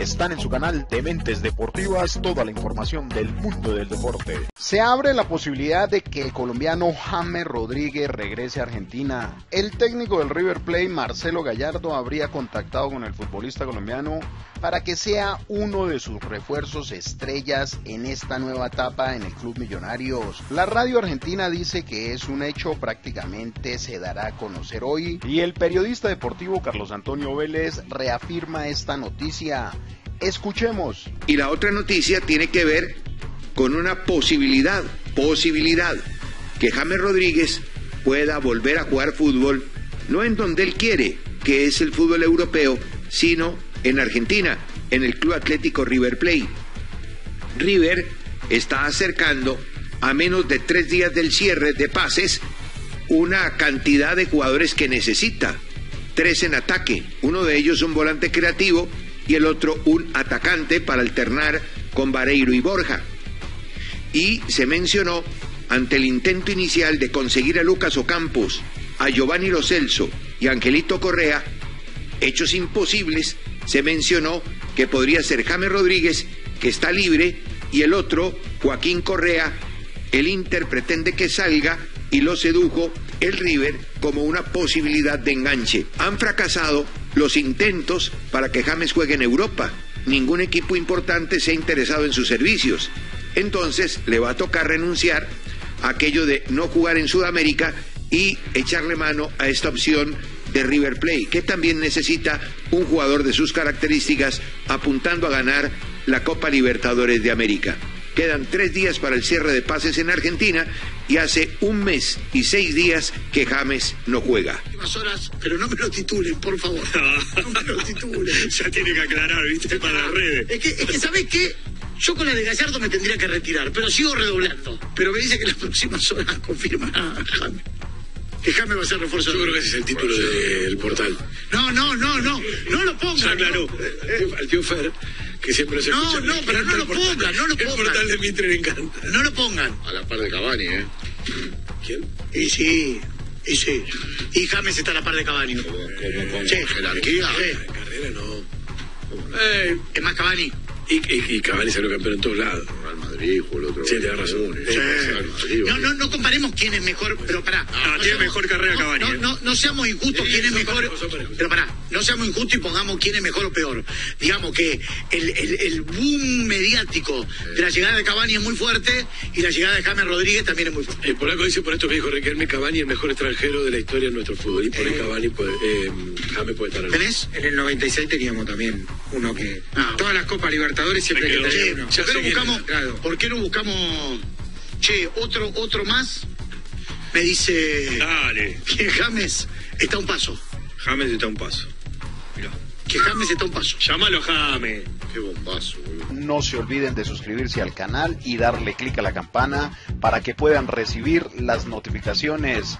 Están en su canal Dementes Deportivas toda la información del mundo del deporte. Se abre la posibilidad de que el colombiano James Rodríguez regrese a Argentina. El técnico del River Plate, Marcelo Gallardo, habría contactado con el futbolista colombiano para que sea uno de sus refuerzos estrellas en esta nueva etapa en el Club Millonarios. La radio argentina dice que es un hecho, prácticamente se dará a conocer hoy, y el periodista deportivo Carlos Antonio Vélez reafirma esta noticia. Escuchemos. Y la otra noticia tiene que ver con una posibilidad que James Rodríguez pueda volver a jugar fútbol, no en donde él quiere, que es el fútbol europeo, sino en Argentina, en el Club Atlético River Plate. River está acercando, a menos de 3 días del cierre de pases, una cantidad de jugadores que necesita. 3 en ataque, uno de ellos un volante creativo y el otro un atacante para alternar con Vareiro y Borja. Y se mencionó, ante el intento inicial de conseguir a Lucas Ocampos, a Giovanni Lo Celso y a Angelito Correa, hechos imposibles, se mencionó que podría ser James Rodríguez, que está libre, y el otro, Joaquín Correa. El Inter pretende que salga y lo sedujo el River como una posibilidad de enganche. Han fracasado los intentos para que James juegue en Europa. Ningún equipo importante se ha interesado en sus servicios. Entonces le va a tocar renunciar a aquello de no jugar en Sudamérica y echarle mano a esta opción de River Plate, que también necesita un jugador de sus características apuntando a ganar la Copa Libertadores de América. Quedan 3 días para el cierre de pases en Argentina y hace 1 mes y 6 días que James no juega. Horas, pero no me lo titulen, por favor. No me lo titulen. Ya tiene que aclarar, ¿viste? Para las redes. Es que ¿sabés qué? Yo con la de Gallardo me tendría que retirar, pero sigo redoblando. Pero me dice que las próximas horas confirman a James. Que James va a ser refuerzo. Yo creo que ese es el título del portal. No lo pongan. Ya aclaró. Al tío Fer, que siempre se escucha. No, pero no lo pongan, no lo pongan. El portal de Mitre le encanta. No lo pongan. A la par de Cavani, ¿eh? ¿Quién? Y sí, y sí. Y James está a la par de Cavani. ¿Cómo? Sí. Jerarquía. Carrera no. Es más Cavani. Y Cavani salió campeón en todos lados. Real Madrid, o el otro. Sí, te da razón. No comparemos quién es mejor, pero pará. Tiene mejor carrera Cavani. No seamos injustos quién es mejor. Pero pará, no seamos injustos y pongamos quién es mejor o peor. Digamos que el boom mediático de la llegada de Cavani es muy fuerte y la llegada de James Rodríguez también es muy fuerte. El polaco dice por esto que dijo Riquelme: Cavani es el mejor extranjero de la historia de nuestro fútbol. Y por el Cavani, James puede estar. ¿Tenés? En el 96 teníamos también uno que. Todas las Copas Libertadores. Siempre que tenemos. ¿Por qué no buscamos, che, otro más? Me dice. Dale. Que James está a un paso. James está a un paso. Mirá. Que James está a un paso. Llámalo James. Qué bombazo, boludo. No se olviden de suscribirse al canal y darle clic a la campana para que puedan recibir las notificaciones.